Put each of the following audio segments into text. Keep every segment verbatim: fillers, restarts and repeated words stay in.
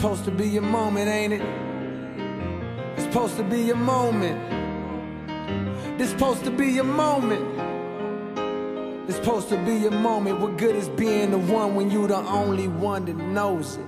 supposed to be your moment, ain't it? It's supposed to be your moment. This supposed to be your moment. It's supposed to be your moment. What good is being the one when you the only one that knows it?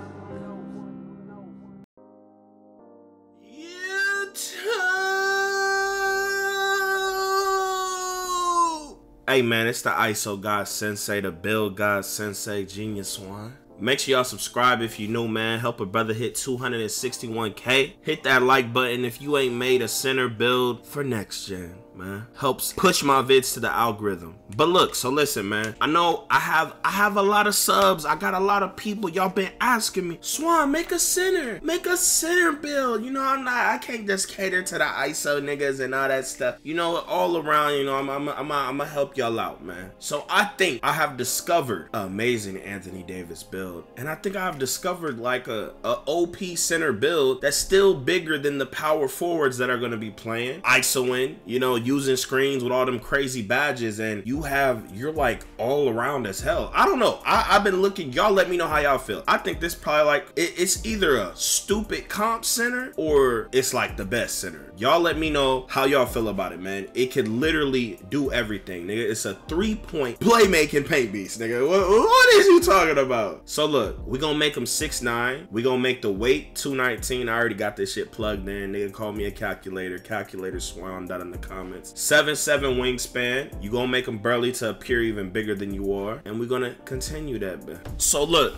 Hey man, it's the I S O God Sensei, the Bill God Sensei, Genius One. Make sure y'all subscribe if you new, man. Help a brother hit two hundred sixty-one K. Hit that like button if you ain't made a center build for next gen, man. Helps push my vids to the algorithm. But look, so listen, man. I know I have I have a lot of subs. I got a lot of people. Y'all been asking me, Swan, make a center. Make a center build. You know, I'm not, I can't just cater to the I S O niggas and all that stuff. You know, all around, you know, I'm I'm I'm I'ma help y'all out, man. So I think I have discovered an amazing Anthony Davis build. And I think I've discovered like a, a O P center build that's still bigger than the power forwards that are going to be playing ISOing, you know, using screens with all them crazy badges, and you have, you're like all around as hell. I don't know. I, I've been looking. Y'all let me know how y'all feel. I think this probably like it, it's either a stupid comp center or it's like the best center. Y'all let me know how y'all feel about it, man. It could literally do everything, nigga. It's a three-point playmaking paint beast, nigga. What, what is you talking about? So So look, we're gonna make him six nine. We're gonna make the weight two nineteen. I already got this shit plugged in. Nigga call me a calculator. Calculator Swan, that in the comments. seven seven wingspan. You gonna make him burly to appear even bigger than you are. And we're gonna continue that, man. So look,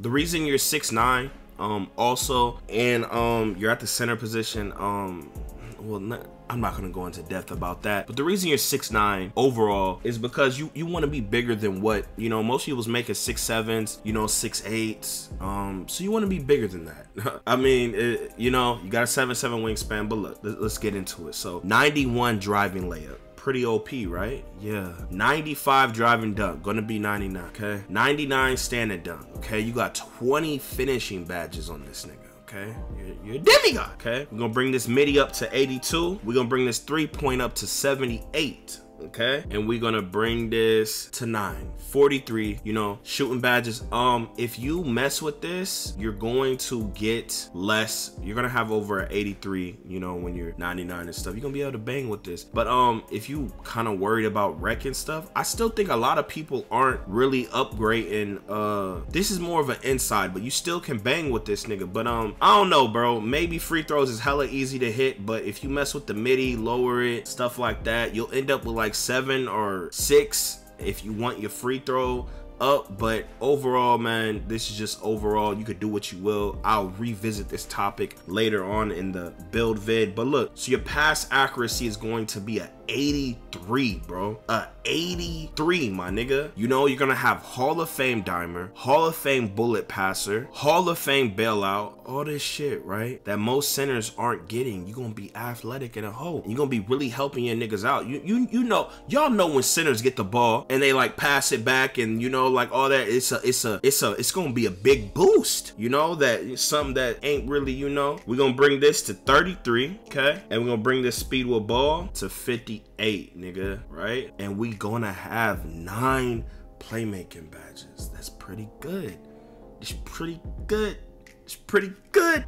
the reason you're six nine, um, also, and um, you're at the center position, um, well, not, I'm not gonna go into depth about that, but the reason you're six nine overall is because you you want to be bigger than what, you know, most people's making six sevens, you know, six eights, um so you want to be bigger than that. I mean, it, you know, you got a seven seven wingspan, but look, let's get into it. So ninety-one driving layup, pretty O P, right? Yeah. ninety-five driving dunk, gonna be ninety-nine, okay? ninety-nine standing dunk, okay? You got twenty finishing badges on this nigga. Okay, you're, you're a demigod. Okay, we're gonna bring this midi up to eighty-two. We're gonna bring this three point up to seventy-eight. Okay, and we're gonna bring this to nine forty-three, you know, shooting badges. Um if you mess with this, you're going to get less. You're gonna have over eighty-three, you know, when you're ninety-nine and stuff. You're gonna be able to bang with this, but um if you kind of worried about wrecking stuff, I still think a lot of people aren't really upgrading. Uh this is more of an inside, but you still can bang with this nigga. But um I don't know, bro, maybe free throws is hella easy to hit, but if you mess with the midi, lower it, stuff like that, you'll end up with like seven or six if you want your free throw up. But overall, man, this is just overall. You could do what you will. I'll revisit this topic later on in the build vid. But look, so your pass accuracy is going to be a eighty-three, bro. Uh, eighty-three, my nigga. You know, you're gonna have Hall of Fame dimer, Hall of Fame bullet passer, Hall of Fame bailout, all this shit, right? That most centers aren't getting. You're gonna be athletic in a hole. You're gonna be really helping your niggas out. You, you, you know, y'all know when centers get the ball and they like pass it back and, you know, like all that. It's a, it's a, it's a, it's gonna be a big boost. You know, that something that ain't really, you know. We're gonna bring this to thirty-three, okay? And we're gonna bring this speed with ball to fifty-eight. Eight, nigga, right? And we gonna have nine playmaking badges. That's pretty good. It's pretty good. It's pretty good.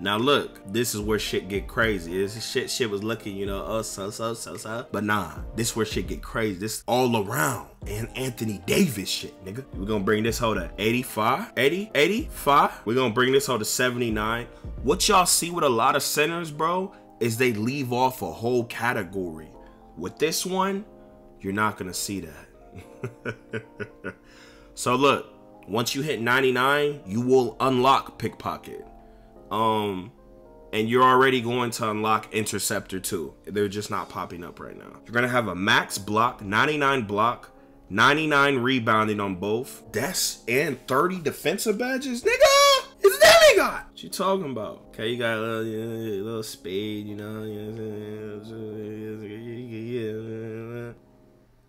Now look, this is where shit get crazy. This shit shit was looking, you know, oh, so so so so. But nah, this is where shit get crazy. This all around and Anthony Davis shit, nigga. We're gonna bring this hoe to eighty-five, eighty, eighty-five. We're gonna bring this hoe to seventy-nine. What y'all see with a lot of centers, bro, is they leave off a whole category. With this one, you're not gonna see that. So look, once you hit ninety-nine, you will unlock pickpocket, um and you're already going to unlock interceptor too. They're just not popping up right now. You're gonna have a max block, ninety-nine block, ninety-nine rebounding on both. That's and thirty defensive badges, nigga. Got what you talking about? Okay, you got a little, you know, a little speed, you know.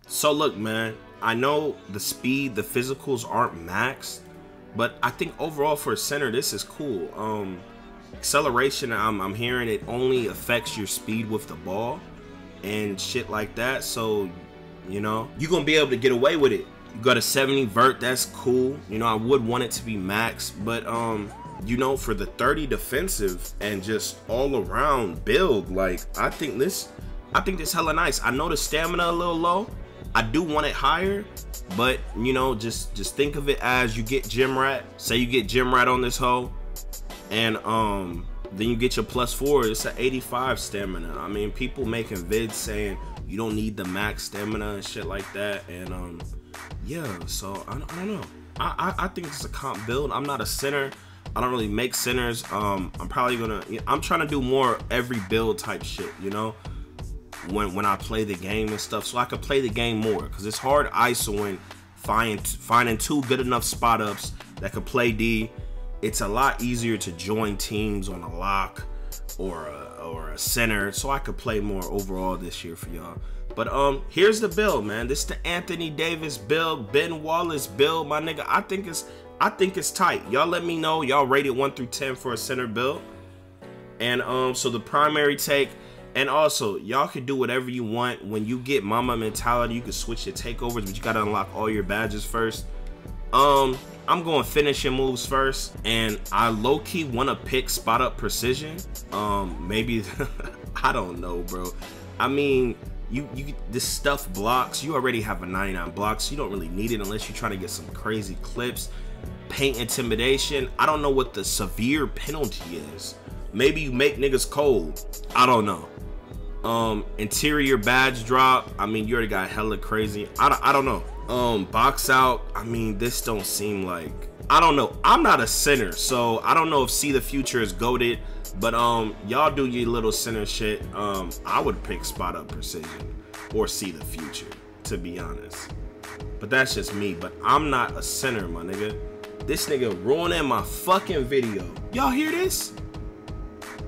So look, man, I know the speed, the physicals aren't maxed, but I think overall for a center, this is cool. Um, acceleration, I'm, I'm hearing it only affects your speed with the ball and shit like that. So, you know, you're gonna be able to get away with it. You got a seventy vert, that's cool. You know, I would want it to be maxed, but um. you know, for the thirty defensive and just all around build, like I think this, I think this hella nice. I know the stamina a little low. I do want it higher, but you know, just just think of it as you get gym rat. Say you get gym rat on this hoe, and um, then you get your plus four. It's an eighty-five stamina. I mean, people making vids saying you don't need the max stamina and shit like that. And um, yeah. So I, I don't know. I, I I think it's a comp build. I'm not a center. I don't really make centers. Um, I'm probably gonna. I'm trying to do more every build type shit. You know. When, when I play the game and stuff, so I could play the game more, because it's hard isoing, find, finding two good enough spot ups that could play D. It's a lot easier to join teams on a lock or a, or a center, so I could play more overall this year for y'all. But um, here's the build, man. This is the Anthony Davis build, Ben Wallace build, my nigga. I think it's I think it's tight. Y'all let me know. Y'all rated one through ten for a center build, and um, so the primary take. And also, y'all can do whatever you want. When you get mama mentality, you can switch your takeovers, but you gotta unlock all your badges first. Um, I'm going finishing moves first, and I low-key wanna pick spot up precision. Um, maybe, I don't know, bro. I mean, you, you this stuff blocks. You already have a ninety-nine block, so you don't really need it unless you're trying to get some crazy clips. Paint intimidation. I don't know what the severe penalty is. Maybe you make niggas cold. I don't know. Um, interior badge drop. I mean, you already got hella crazy. I don't, I don't know. Um, box out. I mean, this don't seem like, I don't know. I'm not a center, so I don't know if See the Future is goated, but um, y'all do your little center shit. Um, I would pick spot up precision or See the Future, to be honest. But that's just me. But I'm not a center, my nigga. This nigga ruining my fucking video. Y'all hear this?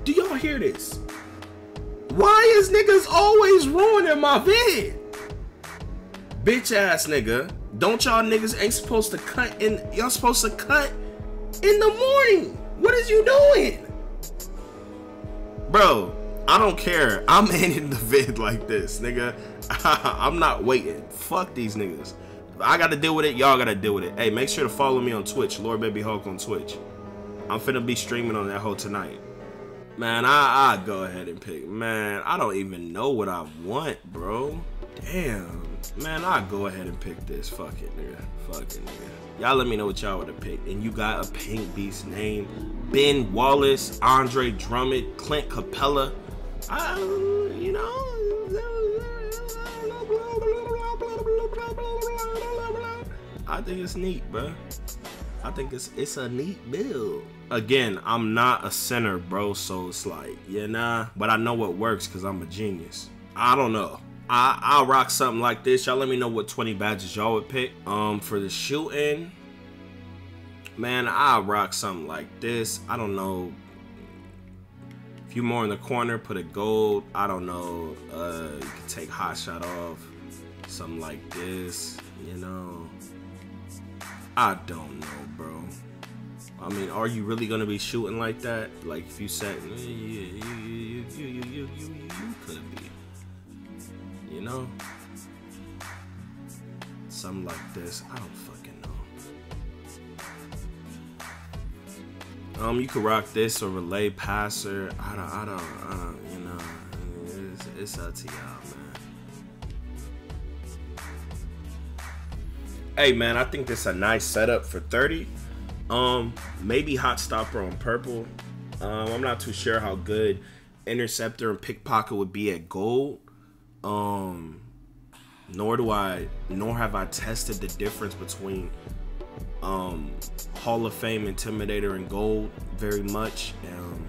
Do y'all hear this? Why is niggas always ruining my vid? Bitch ass nigga. Don't y'all niggas ain't supposed to cut in, y'all supposed to cut in the morning. What is you doing? Bro, I don't care. I'm ending the vid like this, nigga. I'm not waiting. Fuck these niggas. I gotta deal with it. Y'all gotta deal with it. Hey, make sure to follow me on Twitch. Lord Baby Hulk on Twitch. I'm finna be streaming on that hoe tonight. Man, I, I go ahead and pick. Man, I don't even know what I want, bro. Damn. Man, I go ahead and pick this. Fuck it, nigga. Fuck it, nigga. Y'all let me know what y'all would have picked. And you got a Pink Beast name. Ben Wallace, Andre Drummond, Clint Capella. I, you know. I think it's neat, bro. I think it's it's a neat build. Again, I'm not a center, bro, so it's like, yeah, nah. But I know what works because I'm a genius. I don't know. I, I'll rock something like this. Y'all let me know what twenty badges y'all would pick. Um, for the shooting, man, I'll rock something like this. I don't know. If you're more in the corner, put a gold. I don't know. Uh, you can take hot shot off. Something like this, you know. I don't know, bro. I mean, are you really gonna be shooting like that? Like, if you said, yeah, you, you, you, you, you, you, you could be, you know, something like this. I don't fucking know. Um, you could rock this or relay passer. I don't, I don't, I don't you know, it's, it's up to y'all, man. Hey man, I think this is a nice setup for thirty. Um, maybe hot stopper on purple. Um, I'm not too sure how good interceptor and pickpocket would be at gold. Um, nor do I, nor have I tested the difference between um, Hall of Fame intimidator and gold very much. Um,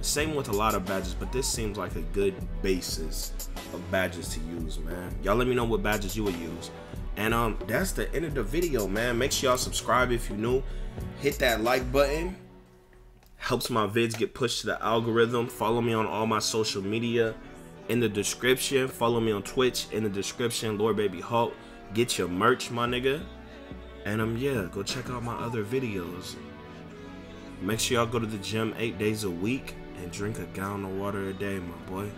same with a lot of badges, but this seems like a good basis of badges to use, man. Y'all let me know what badges you would use. And um, that's the end of the video, man. Make sure y'all subscribe if you're new. Hit that like button. Helps my vids get pushed to the algorithm. Follow me on all my social media in the description. Follow me on Twitch in the description. Lord Baby Hulk. Get your merch, my nigga. And um, yeah, go check out my other videos. Make sure y'all go to the gym eight days a week and drink a gallon of water a day, my boy.